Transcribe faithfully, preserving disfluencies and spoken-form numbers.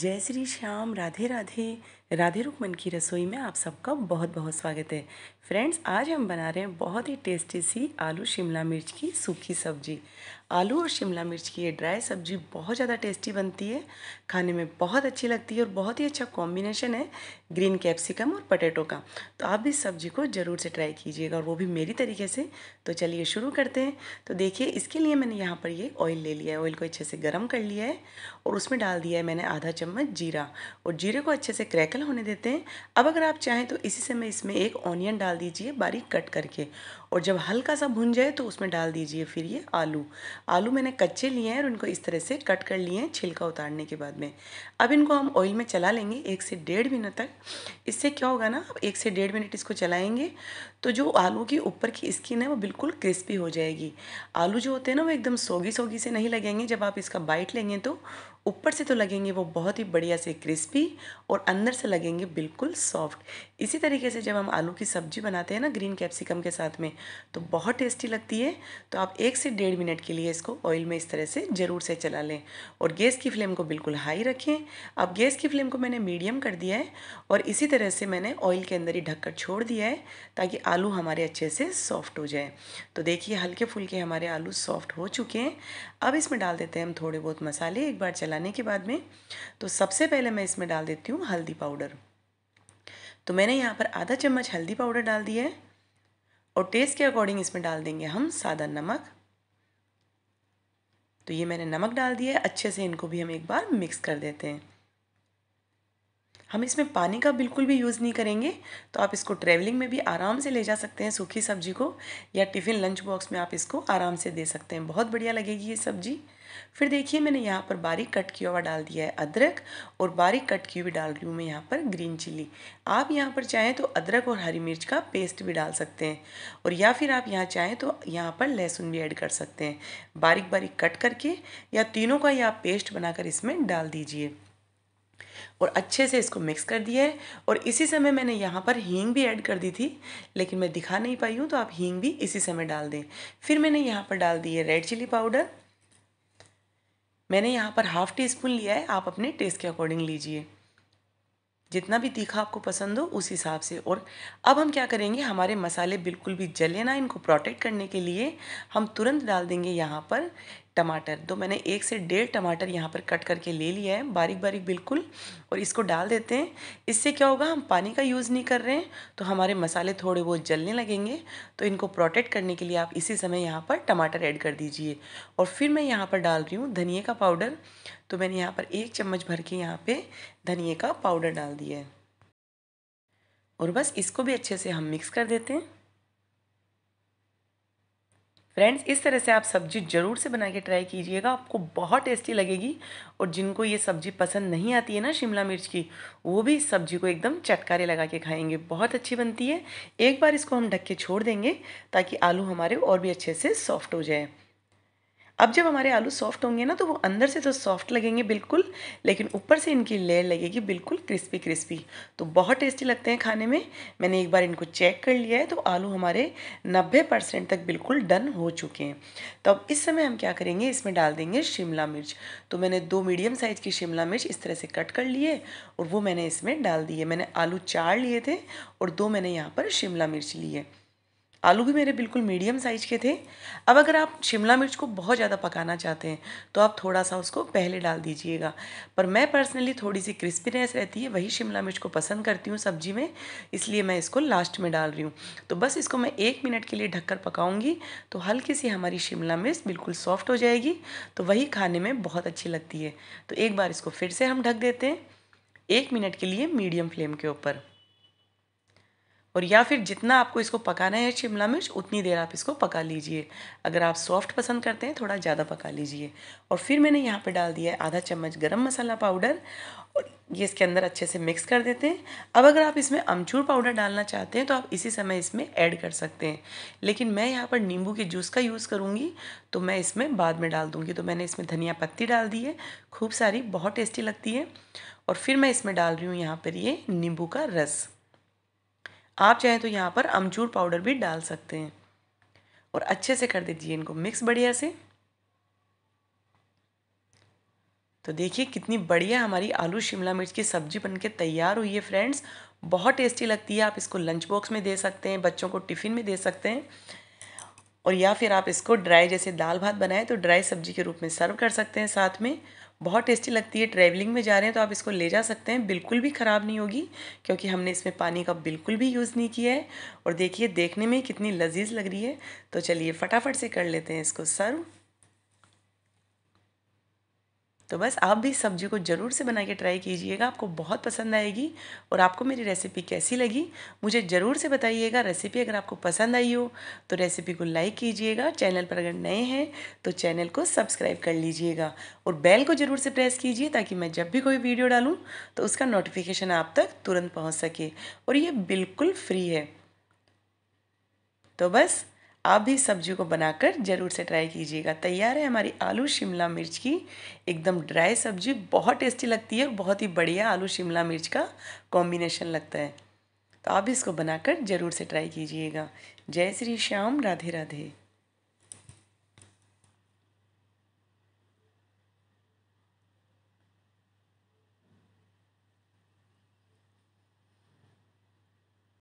जय श्री श्याम, राधे राधे। राधे रुक्मणी की रसोई में आप सबका बहुत बहुत स्वागत है। फ्रेंड्स, आज हम बना रहे हैं बहुत ही टेस्टी सी आलू शिमला मिर्च की सूखी सब्जी। आलू और शिमला मिर्च की ये ड्राई सब्जी बहुत ज़्यादा टेस्टी बनती है, खाने में बहुत अच्छी लगती है और बहुत ही अच्छा कॉम्बिनेशन है ग्रीन कैप्सिकम और पोटैटो का। तो आप भी सब्जी को ज़रूर से ट्राई कीजिएगा और वो भी मेरी तरीके से। तो चलिए शुरू करते हैं। तो देखिए, इसके लिए मैंने यहाँ पर ये ऑयल ले लिया है। ऑयल को अच्छे से गर्म कर लिया है और उसमें डाल दिया है मैंने आधा चम्मच जीरा और जीरे को अच्छे से क्रैकल होने देते हैं। अब अगर आप चाहें तो इसी समय इसमें एक ऑनियन डाल दीजिए बारीक कट करके, और जब हल्का सा भुन जाए तो उसमें डाल दीजिए फिर ये आलू। आलू मैंने कच्चे लिए हैं और इनको इस तरह से कट कर लिए हैं छिलका उतारने के बाद में। अब इनको हम ऑयल में चला लेंगे एक से डेढ़ मिनट तक। इससे क्या होगा ना, एक से डेढ़ मिनट इसको चलाएंगे तो जो आलू की ऊपर की स्किन है वो बिल्कुल क्रिस्पी हो जाएगी। आलू जो होते हैं ना वो एकदम सोगी सोगी से नहीं लगेंगे। जब आप इसका बाइट लेंगे तो ऊपर से तो लगेंगे वो बहुत ही बढ़िया से क्रिस्पी और अंदर से लगेंगे बिल्कुल सॉफ्ट। इसी तरीके से जब हम आलू की सब्जी बनाते हैं ना ग्रीन कैप्सिकम के साथ में, तो बहुत टेस्टी लगती है। तो आप एक से डेढ़ मिनट के लिए इसको ऑयल में इस तरह से ज़रूर से चला लें और गैस की फ्लेम को बिल्कुल हाई रखें। अब गैस की फ्लेम को मैंने मीडियम कर दिया है और इसी तरह से मैंने ऑयल के अंदर ही ढककर छोड़ दिया है ताकि आलू हमारे अच्छे से सॉफ्ट हो जाए। तो देखिए, हल्के फुल्के हमारे आलू सॉफ्ट हो चुके हैं। अब इसमें डाल देते हैं हम थोड़े बहुत मसाले एक बार चलाने के बाद में। तो सबसे पहले मैं इसमें डाल देती हूँ हल्दी पाउडर। तो मैंने यहाँ पर आधा चम्मच हल्दी पाउडर डाल दिया है और टेस्ट के अकॉर्डिंग इसमें डाल देंगे हम सादा नमक। तो ये मैंने नमक डाल दिया है। अच्छे से इनको भी हम एक बार मिक्स कर देते हैं। हम इसमें पानी का बिल्कुल भी यूज़ नहीं करेंगे। तो आप इसको ट्रैवलिंग में भी आराम से ले जा सकते हैं सूखी सब्जी को, या टिफ़िन लंच बॉक्स में आप इसको आराम से दे सकते हैं। बहुत बढ़िया लगेगी ये सब्जी। फिर देखिए, मैंने यहाँ पर बारीक कट किया हुआ डाल दिया है अदरक और बारीक कट की हुई डाल रही हूँ मैं यहाँ पर ग्रीन चिली। आप यहाँ पर चाहें तो अदरक और हरी मिर्च का पेस्ट भी डाल सकते हैं, और या फिर आप यहाँ चाहें तो यहाँ पर लहसुन भी ऐड कर सकते हैं बारीक बारीक कट करके, या तीनों का ही आप पेस्ट बनाकर इसमें डाल दीजिए और अच्छे से इसको मिक्स कर दिया है। और इसी समय मैंने यहाँ पर हींग भी ऐड कर दी थी, लेकिन मैं दिखा नहीं पाई हूँ, तो आप हींग भी इसी समय डाल दें। फिर मैंने यहाँ पर डाल दी है रेड चिली पाउडर। मैंने यहाँ पर हाफ़ टी स्पून लिया है, आप अपने टेस्ट के अकॉर्डिंग लीजिए, जितना भी तीखा आपको पसंद हो उस हिसाब से। और अब हम क्या करेंगे, हमारे मसाले बिल्कुल भी जले ना, इनको प्रोटेक्ट करने के लिए हम तुरंत डाल देंगे यहाँ पर टमाटर। तो मैंने एक से डेढ़ टमाटर यहाँ पर कट करके ले लिया है बारीक बारीक बिल्कुल, और इसको डाल देते हैं। इससे क्या होगा, हम पानी का यूज़ नहीं कर रहे हैं तो हमारे मसाले थोड़े बहुत जलने लगेंगे। तो इनको प्रोटेक्ट करने के लिए आप इसी समय यहाँ पर टमाटर ऐड कर दीजिए। और फिर मैं यहाँ पर डाल रही हूँ धनिए का पाउडर। तो मैंने यहाँ पर एक चम्मच भर के यहाँ पर धनिए का पाउडर डाल दिया है और बस इसको भी अच्छे से हम मिक्स कर देते हैं। फ्रेंड्स, इस तरह से आप सब्जी ज़रूर से बना के ट्राई कीजिएगा, आपको बहुत टेस्टी लगेगी। और जिनको ये सब्जी पसंद नहीं आती है ना शिमला मिर्च की, वो भी इस सब्जी को एकदम चटकारे लगा के खाएंगे। बहुत अच्छी बनती है। एक बार इसको हम ढक के छोड़ देंगे ताकि आलू हमारे और भी अच्छे से सॉफ्ट हो जाए। अब जब हमारे आलू सॉफ्ट होंगे ना, तो वो अंदर से तो सॉफ्ट लगेंगे बिल्कुल, लेकिन ऊपर से इनकी लेयर लगेगी बिल्कुल क्रिस्पी क्रिस्पी। तो बहुत टेस्टी लगते हैं खाने में। मैंने एक बार इनको चेक कर लिया है, तो आलू हमारे नब्बे परसेंट तक बिल्कुल डन हो चुके हैं। तो अब इस समय हम क्या करेंगे, इसमें डाल देंगे शिमला मिर्च। तो मैंने दो मीडियम साइज़ की शिमला मिर्च इस तरह से कट कर लिए और वो मैंने इसमें डाल दिए। मैंने आलू चार लिए थे और दो मैंने यहाँ पर शिमला मिर्च लिए। आलू भी मेरे बिल्कुल मीडियम साइज़ के थे। अब अगर आप शिमला मिर्च को बहुत ज़्यादा पकाना चाहते हैं तो आप थोड़ा सा उसको पहले डाल दीजिएगा, पर मैं पर्सनली थोड़ी सी क्रिस्पीनेस रहती है वही शिमला मिर्च को पसंद करती हूँ सब्जी में, इसलिए मैं इसको लास्ट में डाल रही हूँ। तो बस इसको मैं एक मिनट के लिए ढककर पकाऊंगी, तो हल्की सी हमारी शिमला मिर्च बिल्कुल सॉफ्ट हो जाएगी। तो वही खाने में बहुत अच्छी लगती है। तो एक बार इसको फिर से हम ढक देते हैं एक मिनट के लिए मीडियम फ्लेम के ऊपर, और या फिर जितना आपको इसको पकाना है शिमला मिर्च उतनी देर आप इसको पका लीजिए। अगर आप सॉफ्ट पसंद करते हैं थोड़ा ज़्यादा पका लीजिए। और फिर मैंने यहाँ पे डाल दिया है आधा चम्मच गरम मसाला पाउडर और ये इसके अंदर अच्छे से मिक्स कर देते हैं। अब अगर आप इसमें अमचूर पाउडर डालना चाहते हैं तो आप इसी समय इसमें ऐड कर सकते हैं, लेकिन मैं यहाँ पर नींबू के जूस का यूज़ करूँगी तो मैं इसमें बाद में डाल दूँगी। तो मैंने इसमें धनिया पत्ती डाल दी है खूब सारी, बहुत टेस्टी लगती है। और फिर मैं इसमें डाल रही हूँ यहाँ पर ये नींबू का रस। आप चाहें तो यहाँ पर अमचूर पाउडर भी डाल सकते हैं, और अच्छे से कर दीजिए इनको मिक्स बढ़िया से। तो देखिए कितनी बढ़िया हमारी आलू शिमला मिर्च की सब्जी बनके तैयार हुई है फ्रेंड्स। बहुत टेस्टी लगती है। आप इसको लंच बॉक्स में दे सकते हैं, बच्चों को टिफ़िन में दे सकते हैं, और या फिर आप इसको ड्राई जैसे दाल भात बनाए तो ड्राई सब्जी के रूप में सर्व कर सकते हैं साथ में। बहुत टेस्टी लगती है। ट्रैवलिंग में जा रहे हैं तो आप इसको ले जा सकते हैं, बिल्कुल भी ख़राब नहीं होगी क्योंकि हमने इसमें पानी का बिल्कुल भी यूज़ नहीं किया है। और देखिए देखने में कितनी लजीज लग रही है। तो चलिए फटाफट से कर लेते हैं इसको सर्व। तो बस आप भी सब्जी को ज़रूर से बना के ट्राई कीजिएगा, आपको बहुत पसंद आएगी। और आपको मेरी रेसिपी कैसी लगी मुझे ज़रूर से बताइएगा। रेसिपी अगर आपको पसंद आई हो तो रेसिपी को लाइक कीजिएगा। चैनल पर अगर नए हैं तो चैनल को सब्सक्राइब कर लीजिएगा और बेल को ज़रूर से प्रेस कीजिए ताकि मैं जब भी कोई वीडियो डालूँ तो उसका नोटिफिकेशन आप तक तुरंत पहुँच सके। और ये बिल्कुल फ्री है। तो बस आप भी सब्जी को बनाकर ज़रूर से ट्राई कीजिएगा। तैयार है हमारी आलू शिमला मिर्च की एकदम ड्राई सब्जी। बहुत टेस्टी लगती है और बहुत ही बढ़िया आलू शिमला मिर्च का कॉम्बिनेशन लगता है। तो आप भी इसको बनाकर ज़रूर से ट्राई कीजिएगा। जय श्री श्याम। राधे राधे।